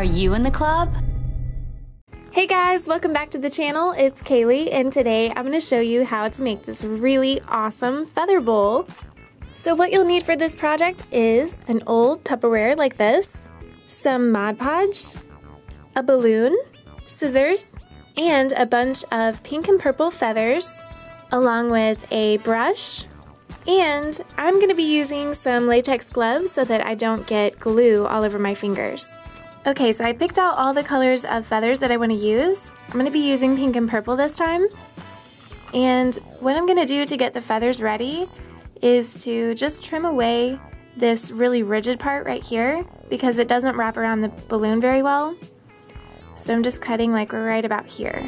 Are you in the club? Hey guys, welcome back to the channel. It's Kaylee, and today I'm going to show you how to make this really awesome feather bowl. So what you'll need for this project is an old Tupperware like this, some Mod Podge, a balloon, scissors, and a bunch of pink and purple feathers, along with a brush, and I'm going to be using some latex gloves so that I don't get glue all over my fingers. Okay, so I picked out all the colors of feathers that I want to use. I'm going to be using pink and purple this time. And what I'm going to do to get the feathers ready is to just trim away this really rigid part right here because it doesn't wrap around the balloon very well. So I'm just cutting like right about here.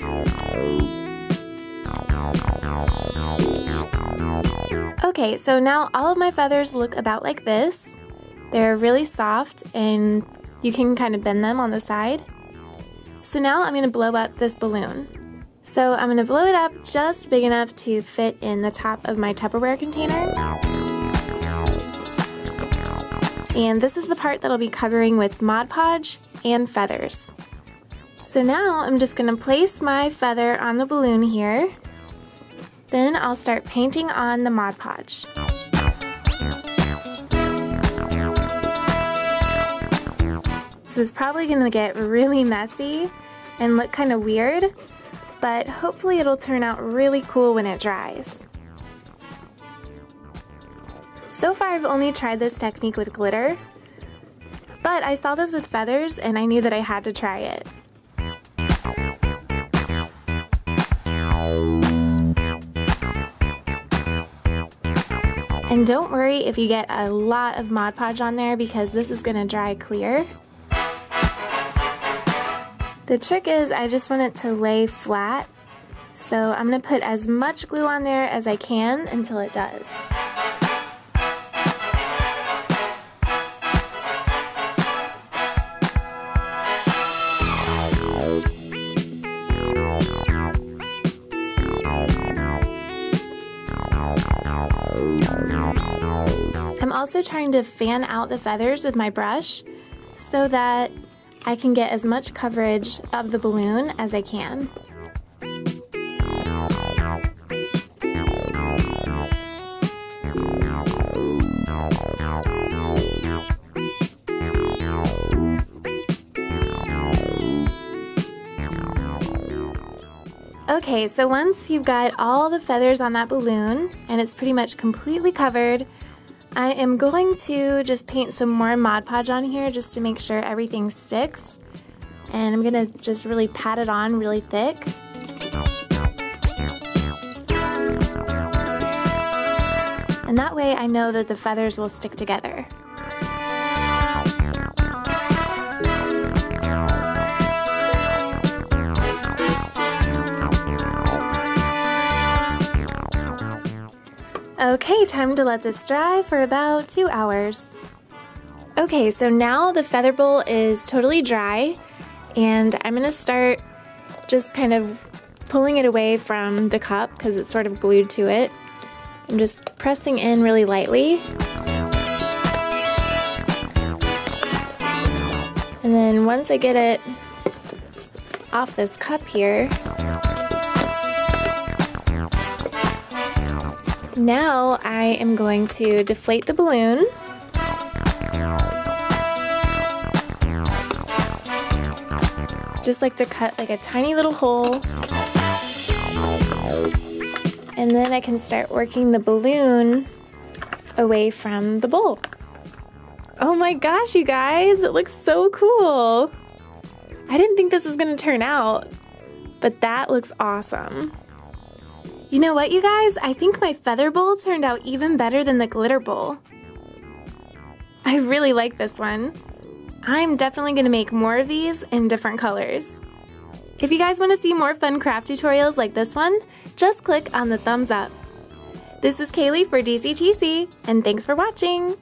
Okay, so now all of my feathers look about like this. They're really soft and you can kind of bend them on the side. So now I'm going to blow up this balloon. So I'm going to blow it up just big enough to fit in the top of my Tupperware container. And this is the part that I'll be covering with Mod Podge and feathers. So now I'm just going to place my feather on the balloon here. Then I'll start painting on the Mod Podge. This is probably going to get really messy and look kind of weird, but hopefully it'll turn out really cool when it dries. So far I've only tried this technique with glitter, but I saw this with feathers and I knew that I had to try it. And don't worry if you get a lot of Mod Podge on there because this is going to dry clear. The trick is I just want it to lay flat, so I'm going to put as much glue on there as I can until it does. I'm also trying to fan out the feathers with my brush so that I can get as much coverage of the balloon as I can. Okay, so once you've got all the feathers on that balloon and it's pretty much completely covered, I am going to just paint some more Mod Podge on here just to make sure everything sticks. And I'm going to just really pat it on really thick. And that way I know that the feathers will stick together. Okay, time to let this dry for about 2 hours. Okay, so now the feather bowl is totally dry, and I'm going to start just kind of pulling it away from the cup because it's sort of glued to it. I'm just pressing in really lightly. And then once I get it off this cup here, now I am going to deflate the balloon. Just like to cut like a tiny little hole. And then I can start working the balloon away from the bowl. Oh my gosh, you guys, it looks so cool. I didn't think this was going to turn out, but that looks awesome. You know what, you guys? I think my feather bowl turned out even better than the glitter bowl. I really like this one. I'm definitely going to make more of these in different colors. If you guys want to see more fun craft tutorials like this one, just click on the thumbs up. This is Kaylee for DCTC, and thanks for watching!